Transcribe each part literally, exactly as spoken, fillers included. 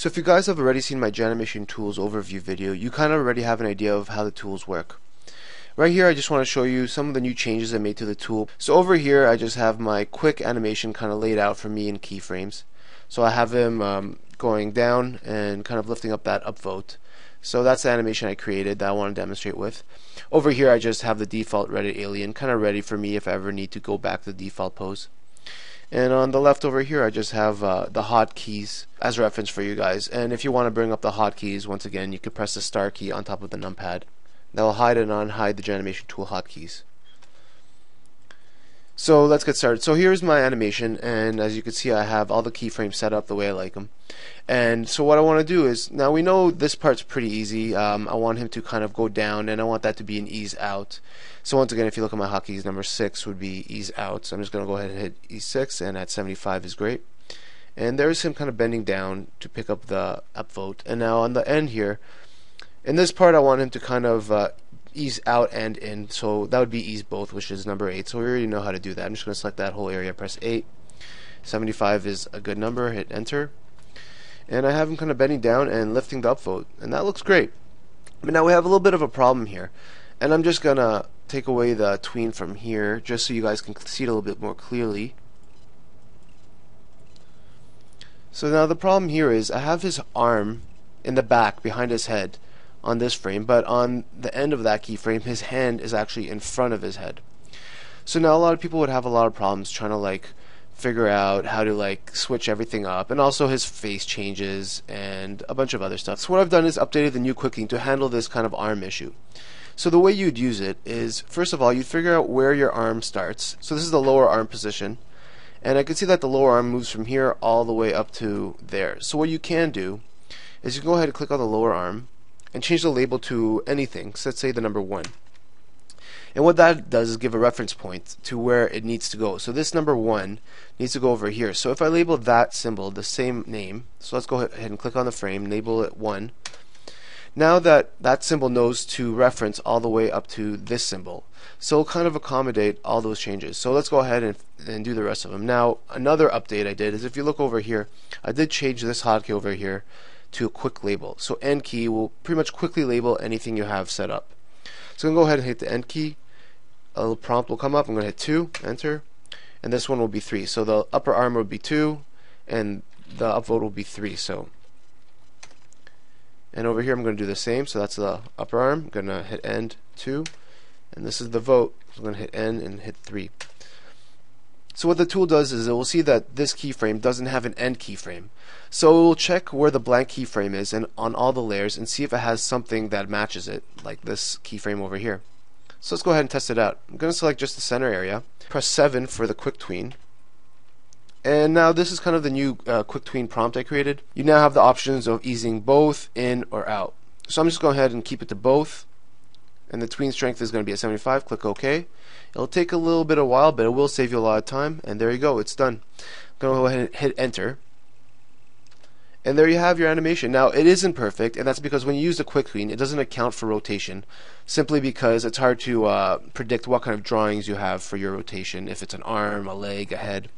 So if you guys have already seen my jAnimation Tools overview video, you kind of already have an idea of how the tools work. Right here I just want to show you some of the new changes I made to the tool. So over here I just have my quick animation kind of laid out for me in keyframes. So I have him um, going down and kind of lifting up that upvote. So that's the animation I created that I want to demonstrate with. Over here I just have the default Reddit alien kind of ready for me if I ever need to go back to the default pose. And on the left over here I just have uh, the hotkeys as reference for you guys, and if you want to bring up the hotkeys once again you could press the star key on top of the numpad. That will hide and unhide the JAnimation Tool hotkeys. So let's get started. So here's my animation, and as you can see I have all the keyframes set up the way I like them. And so what I want to do is, now we know this part's pretty easy. um, I want him to kind of go down and I want that to be an ease out. So once again, if you look at my hotkeys, number six would be ease out, so I'm just gonna go ahead and hit E six, and at seventy-five is great, and there's him kind of bending down to pick up the upvote. And now on the end here, in this part I want him to kind of uh, ease out and in, so that would be ease both, which is number eight, so we already know how to do that. I'm just going to select that whole area, press eight, seventy-five is a good number, hit enter, and I have him kind of bending down and lifting the upvote, and that looks great. But now we have a little bit of a problem here, and I'm just going to take away the tween from here just so you guys can see it a little bit more clearly. So now the problem here is I have his arm in the back behind his head on this frame, but on the end of that keyframe his hand is actually in front of his head. So now a lot of people would have a lot of problems trying to like figure out how to like switch everything up, and also his face changes and a bunch of other stuff. So what I've done is updated the new quicking to handle this kind of arm issue. So the way you'd use it is, first of all, you figure out where your arm starts. So this is the lower arm position, and I can see that the lower arm moves from here all the way up to there. So what you can do is you can go ahead and click on the lower arm and change the label to anything, so let's say the number one. And what that does is give a reference point to where it needs to go. So this number one needs to go over here. So if I label that symbol the same name, so let's go ahead and click on the frame, label it one. Now that that symbol knows to reference all the way up to this symbol, so it'll kind of accommodate all those changes. So let's go ahead and, and do the rest of them. Now another update I did is, if you look over here, I did change this hotkey over here to a quick label. So end key will pretty much quickly label anything you have set up. So I'm going to go ahead and hit the end key. A little prompt will come up. I'm going to hit two, enter, and this one will be three. So the upper arm will be two and the upvote will be three. So, and over here I'm going to do the same. So that's the upper arm. I'm going to hit end two, and this is the vote. So I'm going to hit end and hit three. So what the tool does is it will see that this keyframe doesn't have an end keyframe. So it will check where the blank keyframe is and on all the layers and see if it has something that matches it, like this keyframe over here. So let's go ahead and test it out. I'm going to select just the center area, press seven for the quick tween. And now this is kind of the new uh, quick tween prompt I created. You now have the options of easing both in or out. So I'm just going ahead and keep it to both. And the tween strength is going to be at seventy-five. Click OK. It'll take a little bit of while, but it will save you a lot of time. And there you go, it's done. I'm going to go ahead and hit enter. And there you have your animation. Now it isn't perfect, and that's because when you use the quick tween, it doesn't account for rotation, simply because it's hard to uh, predict what kind of drawings you have for your rotation, if it's an arm, a leg, a head.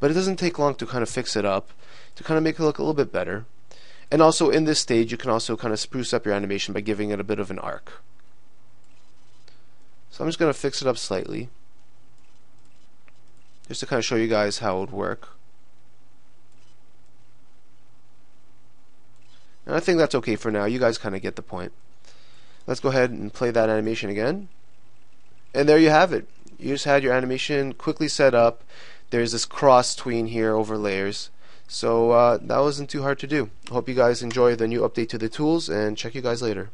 But it doesn't take long to kind of fix it up, to kind of make it look a little bit better. And also in this stage, you can also kind of spruce up your animation by giving it a bit of an arc. So I'm just going to fix it up slightly, just to kind of show you guys how it would work. And I think that's okay for now. You guys kind of get the point. Let's go ahead and play that animation again. And there you have it. You just had your animation quickly set up. There's this cross tween here over layers. So uh, that wasn't too hard to do. Hope you guys enjoy the new update to the tools, and check you guys later.